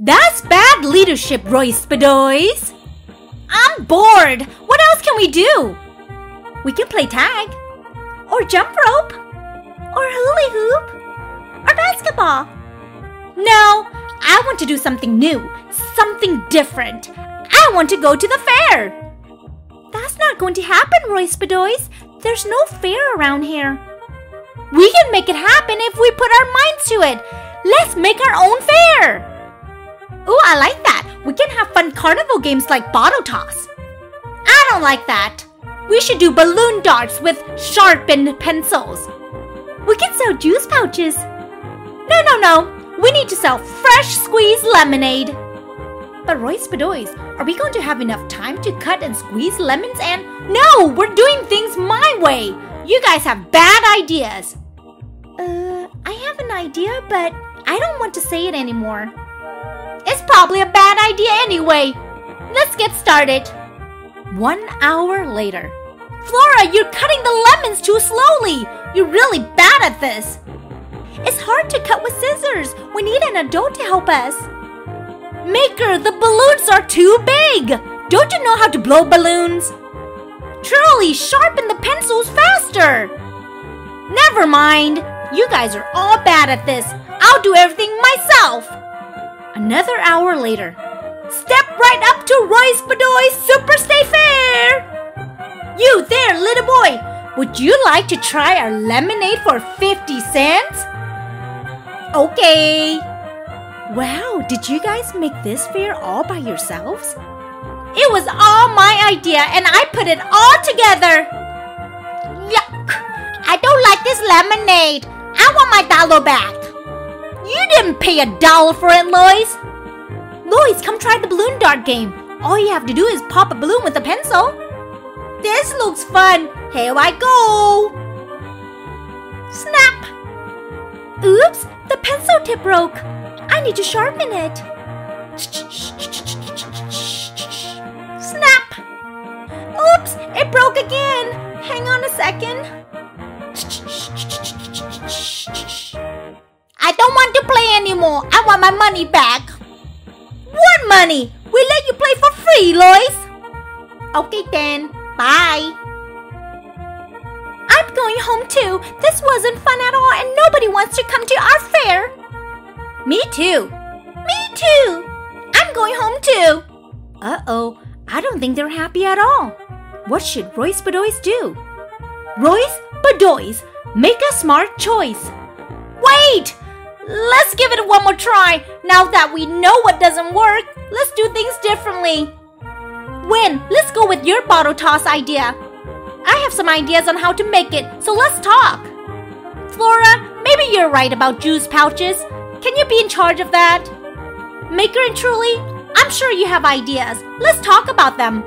That's bad leadership, Roys Bedoys. I'm bored. What else can we do? We can play tag, or jump rope, or hula hoop, or basketball. No, I want to do something new, something different. I want to go to the fair. That's not going to happen, Roys Bedoys. There's no fair around here. We can make it happen if we put our minds to it. Let's make our own fair. Ooh, I like that. We can have fun carnival games like bottle toss. I don't like that. We should do balloon darts with sharpened pencils. We can sell juice pouches. No. We need to sell fresh squeezed lemonade. But Roys Bedoys, are we going to have enough time to cut and squeeze lemons and... No, we're doing things my way. You guys have bad ideas. I have an idea, but I don't want to say it anymore. It's probably a bad idea anyway. Let's get started. 1 hour later. Flora, you're cutting the lemons too slowly. You're really bad at this. It's hard to cut with scissors. We need an adult to help us. Maker, the balloons are too big. Don't you know how to blow balloons? Truly, sharpen the pencils faster. Never mind. You guys are all bad at this. I'll do everything myself. Another hour later. Step right up to Roys Bedoys Super Stay Fair! You there, little boy! Would you like to try our lemonade for 50 cents? Okay. Wow, did you guys make this fair all by yourselves? It was all my idea and I put it all together. Yuck! I don't like this lemonade. I want my dollar back. You didn't pay $1 for it, Lois! Lois, come try the balloon dart game. All you have to do is pop a balloon with a pencil. This looks fun. Here I go. Snap! Oops, the pencil tip broke. I need to sharpen it. Snap! Oops, it broke again. Hang on a second. I don't want to play anymore. I want my money back. What money? We let you play for free, Lois. Okay then. Bye. I'm going home too. This wasn't fun at all and nobody wants to come to our fair. Me too. Me too. I'm going home too. Uh-oh. I don't think they're happy at all. What should Roys Bedoys do? Roys Bedoys, make a smart choice. Wait! Let's give it one more try. Now that we know what doesn't work, let's do things differently. Win, let's go with your bottle toss idea. I have some ideas on how to make it, so let's talk. Flora, maybe you're right about juice pouches. Can you be in charge of that? Maker and Truly, I'm sure you have ideas. Let's talk about them.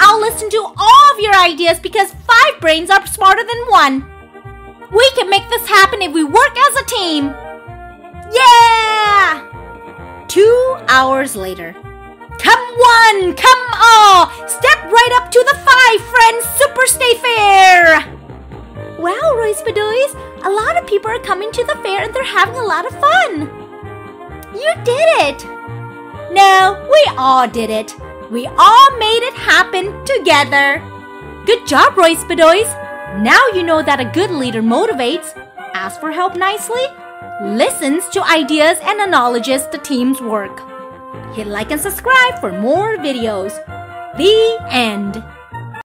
I'll listen to all of your ideas because 5 brains are smarter than 1. We can make this happen if we work as a team! Yeah! 2 hours later. Come one, come all! Step right up to the 5 Friends Super Stay Fair! Wow, Roys Bedoys, a lot of people are coming to the fair and they're having a lot of fun! You did it! No, we all did it. We all made it happen together. Good job, Roys Bedoys! Now you know that a good leader motivates, asks for help nicely, listens to ideas, and acknowledges the team's work. Hit like and subscribe for more videos. The end.